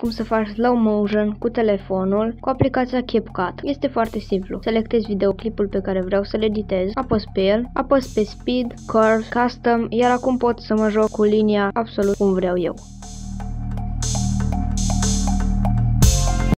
cum să faci slow motion cu telefonul cu aplicația CapCut. Este foarte simplu. Selectez videoclipul pe care vreau să-l editez, apăs pe el, apăs pe Speed, Curve, Custom, iar acum pot să mă joc cu linia absolut cum vreau eu.